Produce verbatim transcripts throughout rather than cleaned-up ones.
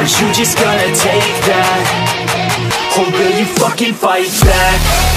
Are you just gonna take that? Or will you fucking fight back?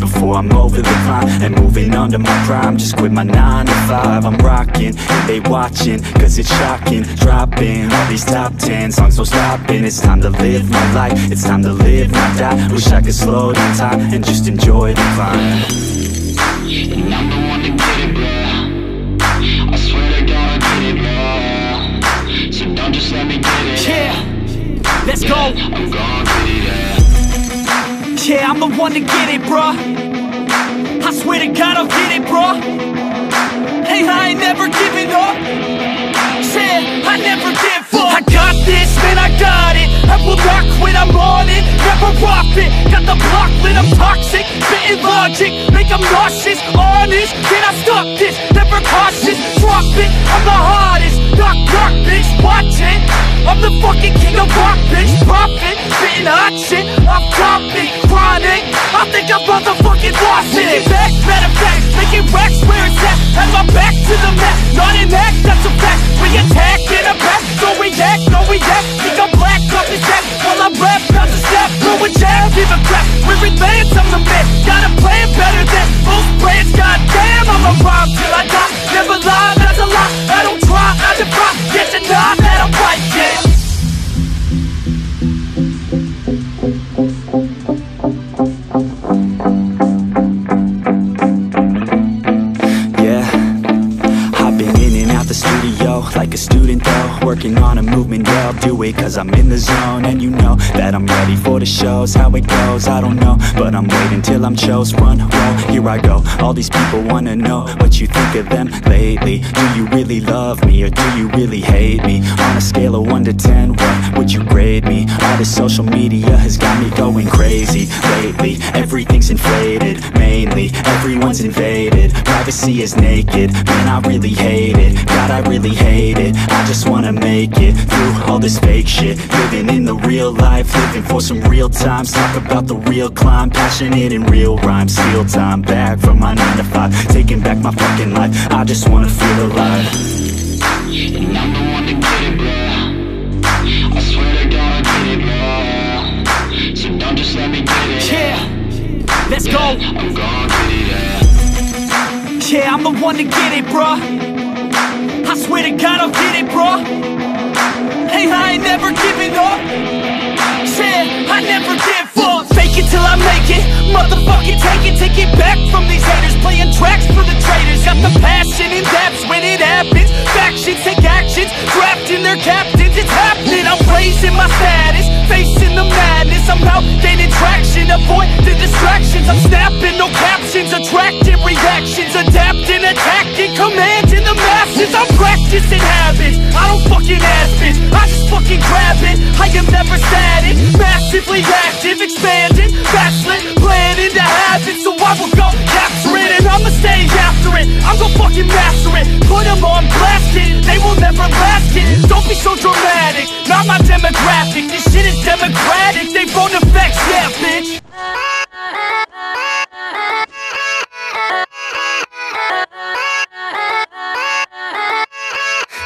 before I'm over the climb and moving under my prime, just quit my nine to five. I'm rocking, and they watching, cause it's shocking. Dropping all these top ten songs, no stopping. It's time to live my life, it's time to live, not die. Wish I could slow down time and just enjoy the climb. And I'm the one to get it, bro. I swear to God, I get it, bro. So don't just let me get it. Yeah, let's yeah, go. I'm gonna get it, yeah. Yeah, I'm the one to get it, bro. I swear to God I'll get it, bro. Hey, I ain't never giving up. Said I never give up. I got this, man, I got it. I will not quit, I'm on it. Never rock it. Got the block lit, I'm toxic. Spitting logic, make them nauseous. Honest, can I stop this? Never cautious, drop it. I'm the hottest, knock, knock, bitch, watch it. I'm the fucking king of rock, bitch. Drop it, spitting hot shit. I'm dropping, chronic. I think I'm motherfucking lost it. Making back, matter of fact, making racks where it's at. Have my back to the map, not an act, that's a fact. We attack in a pack, don't react, don't react. Think I'm black, off his back, while I'm rap, not to snap. Throw a jab, give a crap, we're advanced, I'm the man. Got a plan better than most plans, goddamn. I'm a rhyme till I die, never lie, that's a lie. I don't try, I defy, get denied that I'm right, yeah. Like a student though, working on a movement, yeah, I'll do it cause I'm in the zone. And you know that I'm ready for the shows, how it goes, I don't know, but I'm waiting till I'm chose. Run, roll, here I go, all these people wanna know what you think of them lately. Do you really love me or do you really hate me? On a scale of one to ten, what would you grade me? All this social media has got me going crazy lately. Everything's inflated, mainly, everyone's invaded. Privacy is naked, man, I really hate it, God, I really hate it. It. I just wanna make it through all this fake shit. Living in the real life, living for some real times. Talk about the real climb, passionate in real rhymes. Steal time back from my nine to five, taking back my fucking life. I just wanna feel alive. And I'm the one to get it, bro. I swear to God I get it, bro. So don't just let me get it. Yeah, let's yeah, go. I'm gonna get it, yeah. Yeah, I'm the one to get it, bro. I swear to God I'll get it, bro. Hey, I ain't never giving up. Said I never give up. Fake it till I make it, motherfucking take it. Take it back from these haters, playing tracks for the traitors. Got the passion in depth when it happens. Factions take actions, drafting their captains. It's happening, I'm raising my status, facing the madness. I'm out gaining traction, avoid the distractions. I'm snapping, no captions, attracting reactions. Adapting, attacking, commanding the masses. I'm practicing habits, I don't fucking ask it, I just fucking grab it. I am never static, massively active, expanding, backslid, planning to have it. So I will go capture it, and I'ma stay after it. I'm gonna fucking master it, put them on blast it. They will never last it, don't be so dramatic. Not my demographic, this shit is democratic. They won't affect, yeah, bitch.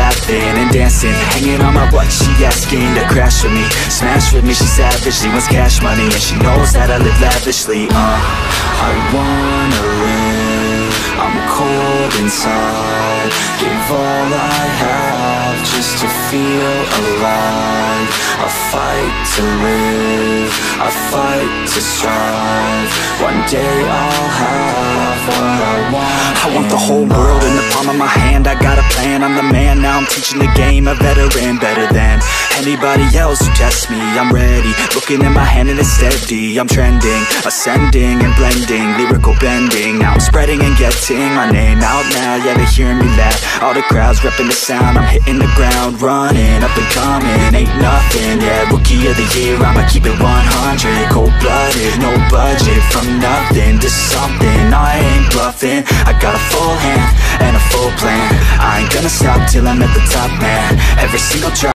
laughing and dancing, hanging on my butt, she asking to crash with me, smash with me. She savage, she wants cash money, and she knows that I live lavishly. Uh, I wanna live, I'm cold inside, give all I have just to feel alive. I fight to live, I fight to strive, one day I'll have what I want. I want the whole world in the palm of my hand, I got a plan, I'm the man, now I'm teaching the game, a veteran, better than anybody else who tests me. I'm ready, looking at my hand and it's steady. I'm trending, ascending and blending, lyrical bending, now I'm spreading and getting my name out now, yeah, they hearing me laugh, all the crowds repping the sound, I'm hitting the ground running, up and coming, ain't nothing, yeah, rookie of the year, I'ma keep it one hundred, cold-blooded, no budget, from nothing to something, I ain't bluffing, I got a full hand, and a full plan, I ain't gonna stop till I'm at the top, man, every single drop.